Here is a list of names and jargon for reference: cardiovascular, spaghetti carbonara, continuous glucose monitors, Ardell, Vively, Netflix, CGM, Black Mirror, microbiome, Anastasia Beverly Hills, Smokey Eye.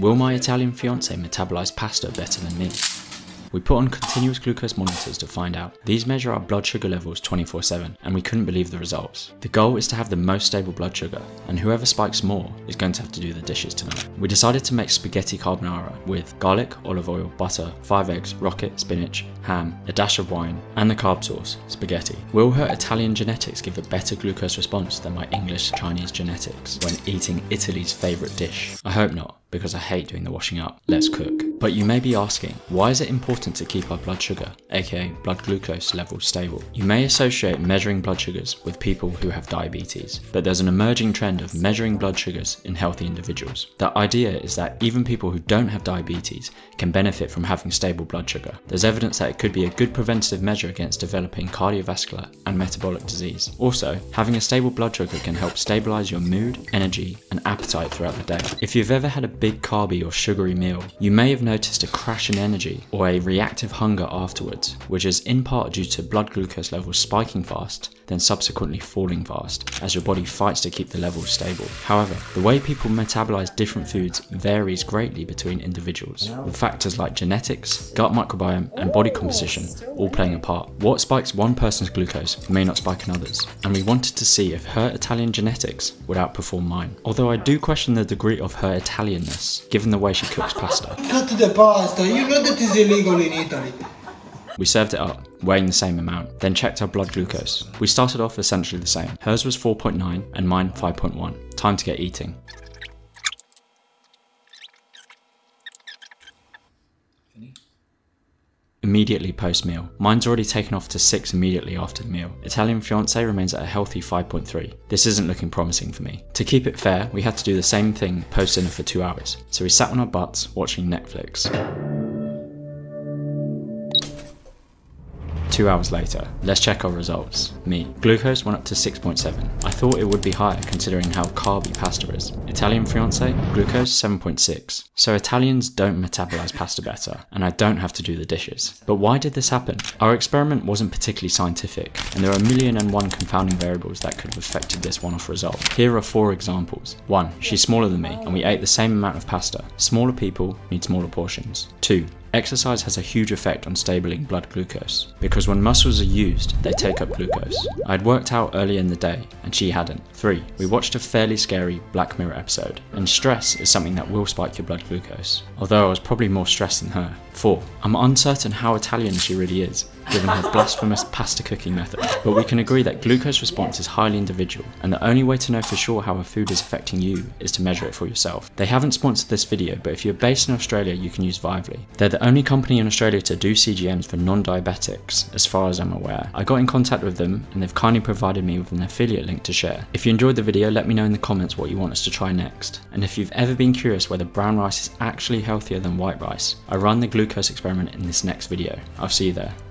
Will my Italian fiance metabolize pasta better than me? We put on continuous glucose monitors to find out. These measure our blood sugar levels 24/7, and we couldn't believe the results. The goal is to have the most stable blood sugar, and whoever spikes more is going to have to do the dishes tonight. We decided to make spaghetti carbonara with garlic, olive oil, butter, 5 eggs, rocket, spinach, ham, a dash of wine, and the carb sauce, spaghetti. Will her Italian genetics give a better glucose response than my English-Chinese genetics when eating Italy's favourite dish? I hope not, because I hate doing the washing up. Let's cook. But you may be asking, why is it important to keep our blood sugar, aka blood glucose levels, stable? You may associate measuring blood sugars with people who have diabetes, but there's an emerging trend of measuring blood sugars in healthy individuals. The idea is that even people who don't have diabetes can benefit from having stable blood sugar. There's evidence that it could be a good preventative measure against developing cardiovascular and metabolic disease. Also, having a stable blood sugar can help stabilize your mood, energy, and appetite throughout the day. If you've ever had a big carby or sugary meal, you may have noticed a crash in energy or a reactive hunger afterwards, which is in part due to blood glucose levels spiking fast, then subsequently falling fast, as your body fights to keep the levels stable. However, the way people metabolize different foods varies greatly between individuals, with factors like genetics, gut microbiome, and body composition all playing a part. What spikes one person's glucose may not spike another's, and we wanted to see if her Italian genetics would outperform mine. Although I do question the degree of her Italian, given the way she cooks pasta. Cut the pasta, you know that is illegal in Italy. We served it up, weighing the same amount, then checked our blood glucose. We started off essentially the same. Hers was 4.9 and mine 5.1. Time to get eating. Immediately post-meal. Mine's already taken off to 6 immediately after the meal. Italian fiance remains at a healthy 5.3. This isn't looking promising for me. To keep it fair, we had to do the same thing post-dinner for 2 hours. So we sat on our butts watching Netflix. 2 hours later, let's check our results. Me. Glucose went up to 6.7. I thought it would be higher considering how carby pasta is. Italian fiance, glucose 7.6. So Italians don't metabolize pasta better, and I don't have to do the dishes. But why did this happen? Our experiment wasn't particularly scientific, and there are 1,001 confounding variables that could have affected this one-off result. Here are 4 examples. 1. She's smaller than me, and we ate the same amount of pasta. Smaller people need smaller portions. 2. Exercise has a huge effect on stabilizing blood glucose, because when muscles are used, they take up glucose. I'd worked out earlier in the day, and she hadn't. 3. We watched a fairly scary Black Mirror episode, and stress is something that will spike your blood glucose, although I was probably more stressed than her. 4. I'm uncertain how Italian she really is, given her blasphemous pasta cooking method, but we can agree that glucose response is highly individual, and the only way to know for sure how a food is affecting you is to measure it for yourself. They haven't sponsored this video, but if you're based in Australia, you can use Vively. They're the only company in Australia to do CGMs for non-diabetics, as far as I'm aware. I got in contact with them, and they've kindly provided me with an affiliate link to share. If you enjoyed the video, let me know in the comments what you want us to try next. And if you've ever been curious whether brown rice is actually healthier than white rice, I run the glucose experiment in this next video. I'll see you there.